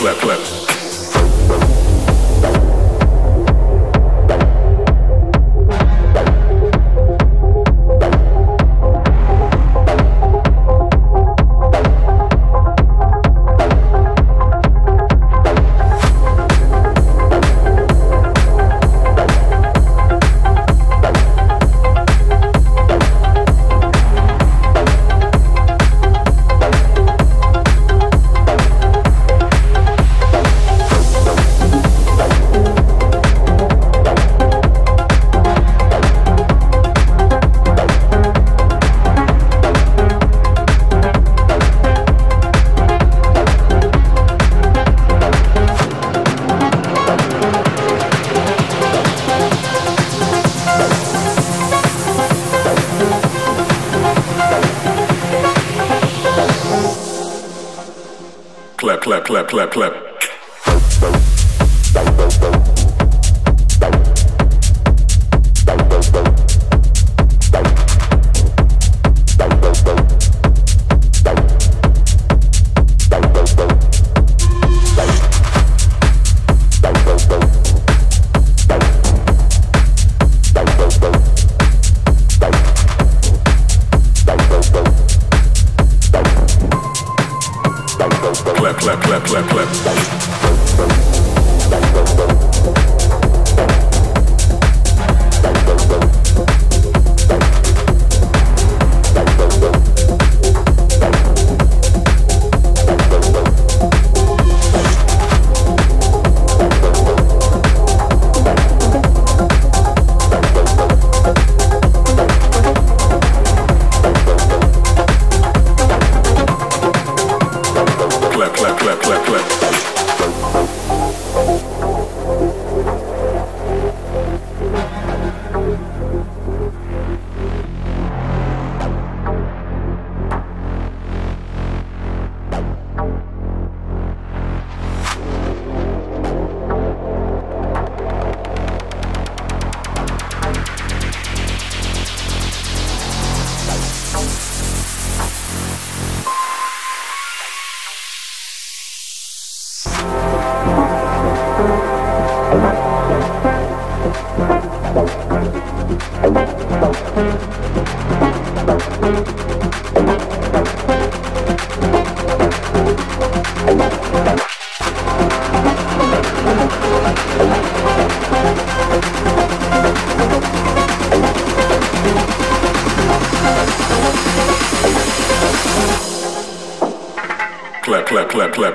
Clap. Clap.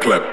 Clap.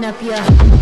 coming up here.